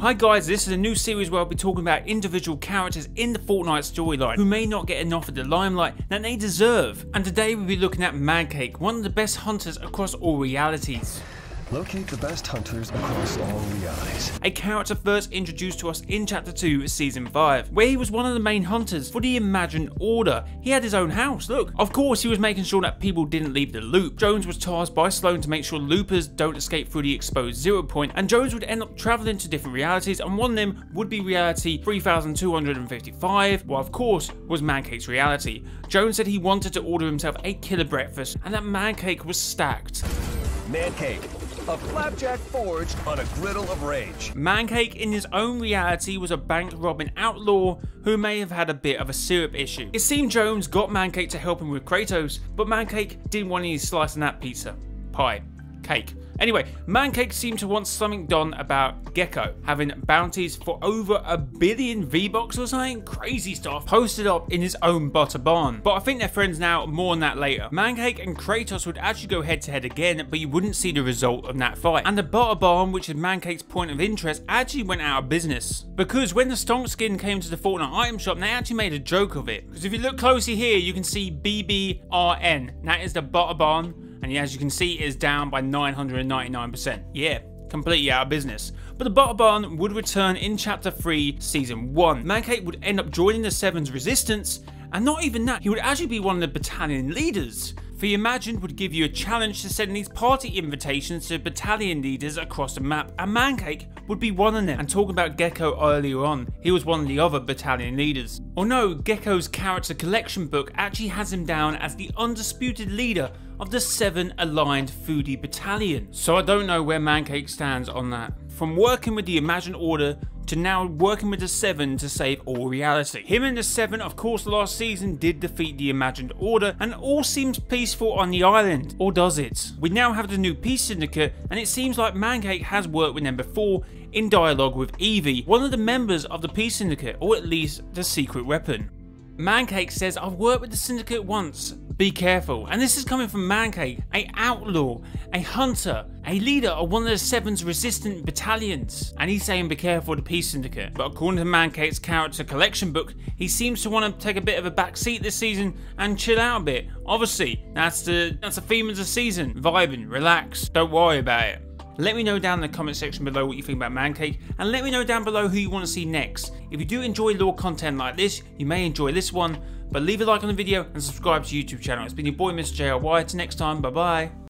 Hi guys, this is a new series where I'll be talking about individual characters in the Fortnite storyline who may not get enough of the limelight that they deserve. And today we'll be looking at Mancake, one of the best hunters across all realities. Locate the best hunters across all realities. A character first introduced to us in Chapter 2, Season 5, where he was one of the main hunters for the Imagined Order. He had his own house, look. Of course, he was making sure that people didn't leave the loop. Jones was tasked by Sloan to make sure loopers don't escape through the exposed 0 point, and Jones would end up traveling to different realities, and one of them would be reality 3255, while of course, was Mancake's reality. Jones said he wanted to order himself a killer breakfast, and that Mancake was stacked. Mancake, a flapjack forged on a griddle of rage. Mancake in his own reality was a bank robbing outlaw who may have had a bit of a syrup issue. It seemed Jones got Mancake to help him with Kratos, but Mancake didn't want any slice of that pizza, pie, cake. Anyway, Mancake seemed to want something done about Gecko, having bounties for over a billion V-Bucks or something, crazy stuff, posted up in his own Butter Barn. But I think they're friends now, more on that later. Mancake and Kratos would actually go head to head again, but you wouldn't see the result of that fight. And the Butter Barn, which is Mancake's point of interest, actually went out of business. Because when the Stonk skin came to the Fortnite item shop, they actually made a joke of it. Because if you look closely here, you can see BBRN, that is the Butter Barn. And as you can see, it is down by 999%. Yeah, completely out of business. But the Butter Barn would return in Chapter 3, Season 1. Mancake would end up joining the Seven's resistance, and not even that, he would actually be one of the battalion leaders. For Imagined would give you a challenge to send these party invitations to battalion leaders across the map, and Mancake would be one of them. And talking about Gecko earlier on, he was one of the other battalion leaders. Although Gecko's character collection book actually has him down as the undisputed leader of the 7 aligned foodie battalion. So I don't know where Mancake stands on that. From working with the Imagined Order to now working with the 7 to save all reality. Him and the 7, of course, last season did defeat the Imagined Order, and all seems peaceful on the island, or does it? We now have the new Peace Syndicate, and it seems like Mancake has worked with them before in dialogue with Evie, one of the members of the Peace Syndicate, or at least the secret weapon. Mancake says, "I've worked with the Syndicate once, be careful." And this is coming from Mancake, an outlaw, a hunter, a leader of one of the 7's resistant battalions. And he's saying be careful of the Peace Syndicate. But according to Mancake's character collection book, he seems to want to take a bit of a back seat this season and chill out a bit. Obviously, that's the theme of the season. Vibing, relax, don't worry about it. Let me know down in the comment section below what you think about Mancake, and let me know down below who you want to see next. If you do enjoy lore content like this, you may enjoy this one, but leave a like on the video and subscribe to the YouTube channel. It's been your boy Mr Jay O Why. Till next time, bye bye.